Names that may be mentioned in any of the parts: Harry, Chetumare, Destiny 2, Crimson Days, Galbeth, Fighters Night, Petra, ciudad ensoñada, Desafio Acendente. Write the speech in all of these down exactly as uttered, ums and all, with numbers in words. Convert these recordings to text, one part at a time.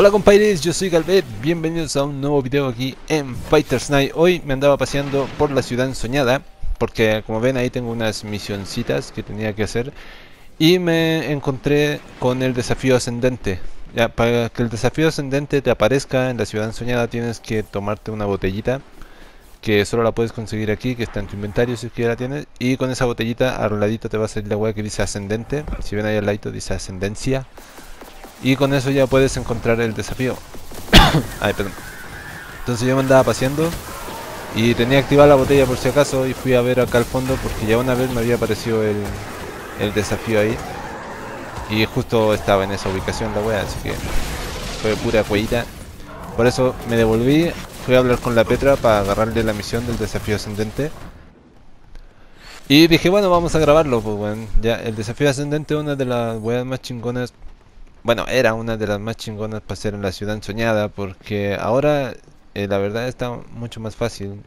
Hola compadres, yo soy Galbeth, bienvenidos a un nuevo video aquí en Fighters Night. Hoy me andaba paseando por la ciudad ensoñada, porque como ven ahí tengo unas misioncitas que tenía que hacer. Y me encontré con el desafío ascendente. Ya, para que el desafío ascendente te aparezca en la ciudad ensoñada tienes que tomarte una botellita, que solo la puedes conseguir aquí, que está en tu inventario si es que ya la tienes. Y con esa botellita al ladito te va a salir la hueá que dice ascendente. Si ven ahí al ladito dice ascendencia. Y con eso ya puedes encontrar el desafío. Ay, perdón. Entonces yo me andaba paseando y tenía activada la botella por si acaso, y fui a ver acá al fondo porque ya una vez me había aparecido el, el desafío ahí. Y justo estaba en esa ubicación la wea, así que fue pura cuellita. Por eso me devolví, fui a hablar con la Petra para agarrarle la misión del desafío ascendente. Y dije, bueno, vamos a grabarlo, pues bueno. Ya, el desafío ascendente es una de las weas más chingonas. Bueno, era una de las más chingonas para hacer en la ciudad ensoñada, porque ahora eh, la verdad está mucho más fácil.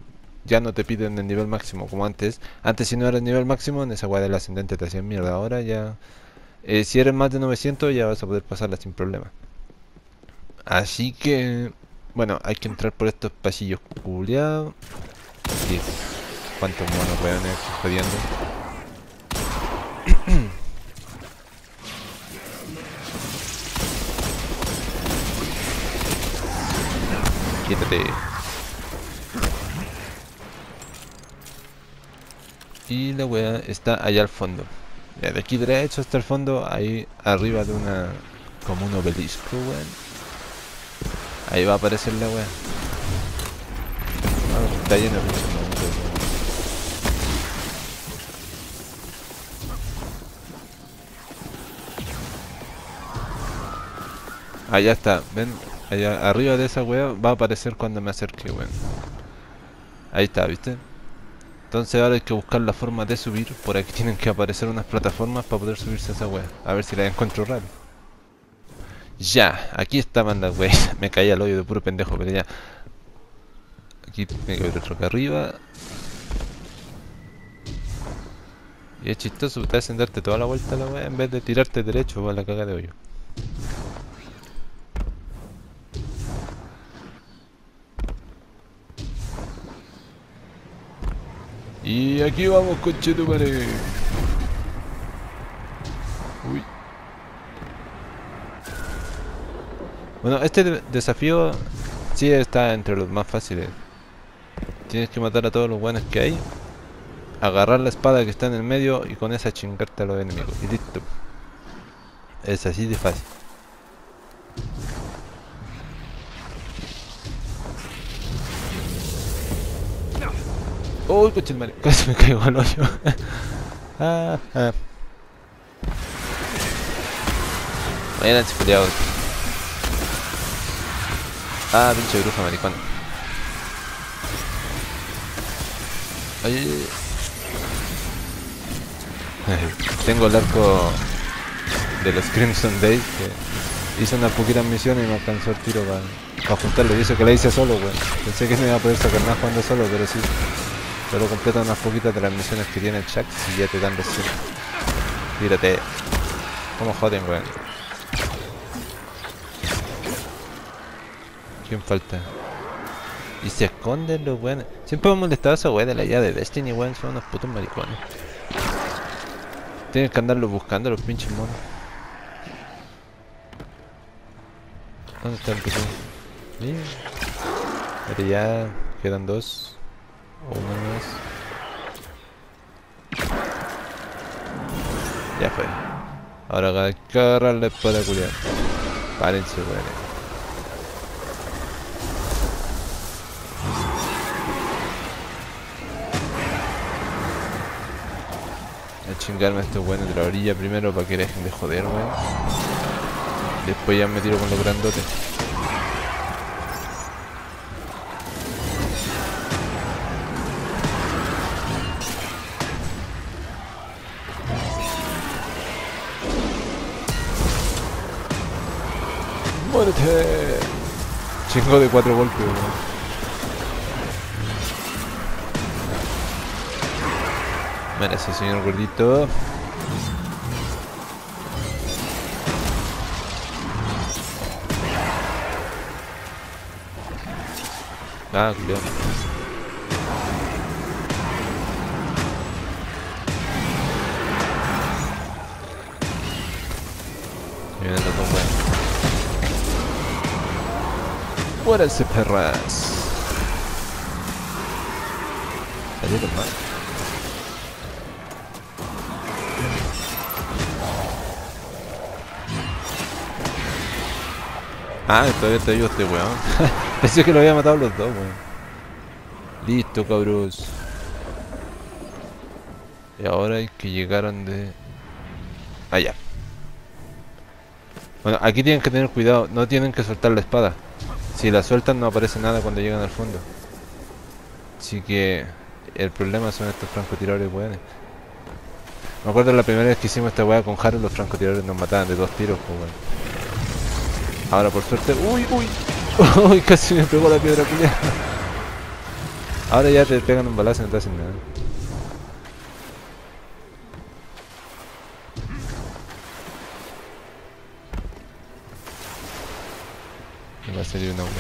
Ya no te piden el nivel máximo como antes. Antes si no era el nivel máximo, en esa guada del ascendente te hacían mierda. Ahora ya, eh, si eres más de novecientos ya vas a poder pasarla sin problema. Así que, bueno, hay que entrar por estos pasillos culiados. Cuántos monos weones jodiendo. Quítate. Y la wea está allá al fondo. Ya, de aquí derecho hasta el fondo, ahí arriba de una, como un obelisco, weón. Ahí va a aparecer la wea. Ah, está lleno de muchos momentos, weón. Allá está, ven. Allá arriba de esa wea va a aparecer cuando me acerque, weón. Ahí está, ¿viste? Entonces ahora hay que buscar la forma de subir. Por aquí tienen que aparecer unas plataformas para poder subirse a esa wea. A ver si la encuentro raro. Ya, aquí estaban las weas. Me caía al hoyo de puro pendejo, pero ya. Aquí tiene que haber otro acá arriba. Y es chistoso, te hacen darte toda la vuelta a la wea en vez de tirarte derecho a la caga de hoyo. Y aquí vamos con Chetumare. Uy. Bueno, este desafío sí está entre los más fáciles. Tienes que matar a todos los buenos que hay, agarrar la espada que está en el medio y con esa chingarte a los enemigos. Y listo. Es así de fácil. Uy, coche el marido, casi me caigo al hoyo. ah, ah. Vayan peleados. Ah, pinche bruja maricón. Ay, ay, ay. Tengo el arco de los Crimson Days, que hice una poquita misión y me alcanzó el tiro para, para juntarlo. Y eso que la hice solo, güey. Pensé que no iba a poder sacar nada jugando solo, pero sí. Solo completa unas poquitas de las misiones que tiene el Jack y ya te dan recién. Tírate. Como joden, weón. ¿Quién falta? Y se esconden los weones. Siempre me ha molestado esa weón de la llave de Destiny, weón. Son unos putos maricones. Tienes que andarlos buscando, los pinches monos. ¿Dónde está el puto? Bien. Pero ya quedan dos. O uno más. Ya fue. Ahora hay que agarrar la espada culiar. Párense, weón. A chingarme a estos weones de la orilla primero para que dejen de joder, weón. Después ya me tiro con los grandotes. ¡Muérete! Chingo de cuatro golpes, weón. Mira ese señor gordito. Ah, cuidado. Viene el ratón bueno. ¡Muéranse, perras! Salieron mal. Ah, todavía te ayudo este weón. Pensé que lo había matado los dos, weón. Listo, cabros. Y ahora hay que llegar donde... allá. Bueno, aquí tienen que tener cuidado. No tienen que soltar la espada. Si la sueltan no aparece nada cuando llegan al fondo. Así que... el problema son estos francotiradores, weones. Me acuerdo la primera vez que hicimos esta weá con Harry, los francotiradores nos mataban de dos tiros, pues, weón. Ahora por suerte... ¡Uy, uy! ¡Uy! Casi me pegó la piedra culiada. Ahora ya te pegan un balazo y no te hacen nada. Me va a salir una buena.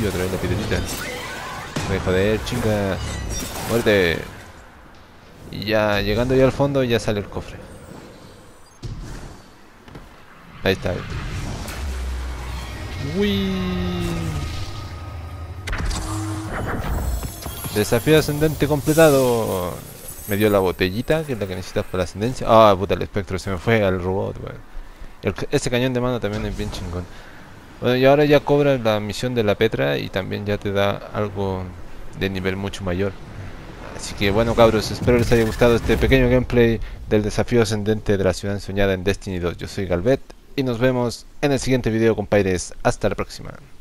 Uy, otra vez la piedrita. Voy a joder, chinga. Muerte. Y ya, llegando ya al fondo, ya sale el cofre. Ahí está. Uy. Desafío ascendente completado. Me dio la botellita, que es la que necesitas para la ascendencia. Ah, puta, el espectro se me fue al robot, weón. Ese cañón de mano también es bien chingón. Bueno, y ahora ya cobra la misión de la Petra y también ya te da algo de nivel mucho mayor. Así que bueno, cabros, espero les haya gustado este pequeño gameplay del desafío ascendente de la ciudad soñada en Destiny dos. Yo soy Galbeth y nos vemos en el siguiente video, compadres. Hasta la próxima.